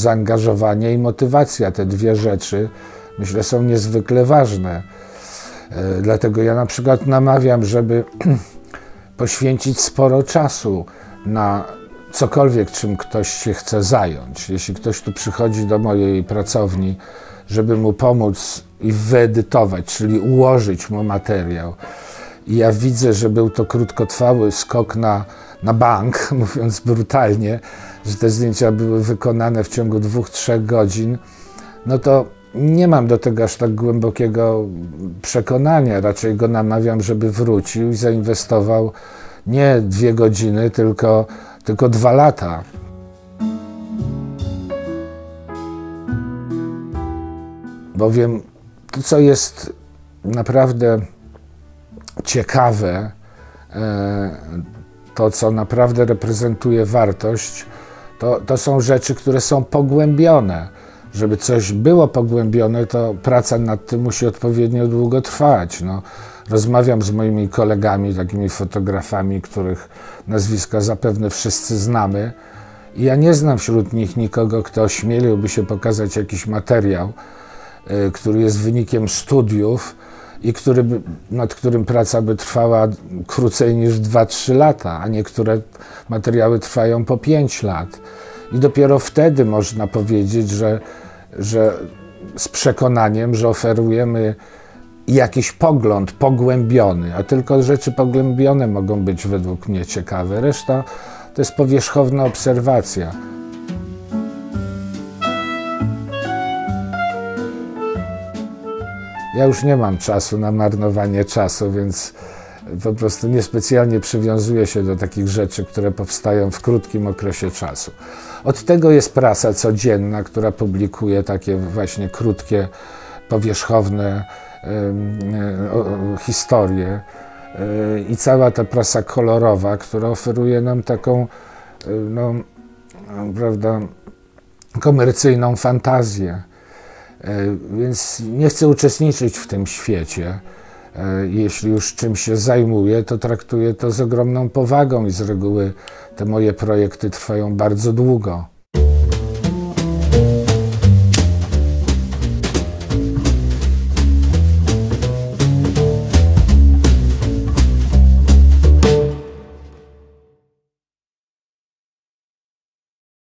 zaangażowanie i motywacja. Te dwie rzeczy, myślę, są niezwykle ważne. Dlatego ja na przykład namawiam, żeby poświęcić sporo czasu na cokolwiek, czym ktoś się chce zająć. Jeśli ktoś tu przychodzi do mojej pracowni, żeby mu pomóc i wyedytować, czyli ułożyć mu materiał. I ja widzę, że był to krótkotrwały skok na bank, mówiąc brutalnie, że te zdjęcia były wykonane w ciągu 2-3 godzin, no to nie mam do tego aż tak głębokiego przekonania. Raczej go namawiam, żeby wrócił i zainwestował nie 2 godziny, tylko 2 lata. Bowiem to, co jest naprawdę ciekawe, to, co naprawdę reprezentuje wartość, to są rzeczy, które są pogłębione. Żeby coś było pogłębione, to praca nad tym musi odpowiednio długo trwać. No, rozmawiam z moimi kolegami, takimi fotografami, których nazwiska zapewne wszyscy znamy. I ja nie znam wśród nich nikogo, kto ośmieliłby się pokazać jakiś materiał, który jest wynikiem studiów i nad którym praca by trwała krócej niż 2-3 lata, a niektóre materiały trwają po 5 lat. I dopiero wtedy można powiedzieć, że z przekonaniem, że oferujemy jakiś pogląd pogłębiony, a tylko rzeczy pogłębione mogą być według mnie ciekawe. Reszta to jest powierzchowna obserwacja. Ja już nie mam czasu na marnowanie czasu, więc po prostu niespecjalnie przywiązuję się do takich rzeczy, które powstają w krótkim okresie czasu. Od tego jest prasa codzienna, która publikuje takie właśnie krótkie, powierzchowne historie, i cała ta prasa kolorowa, która oferuje nam taką, no, prawda, komercyjną fantazję. Więc nie chcę uczestniczyć w tym świecie. Jeśli już czym się zajmuję, to traktuję to z ogromną powagą i z reguły te moje projekty trwają bardzo długo.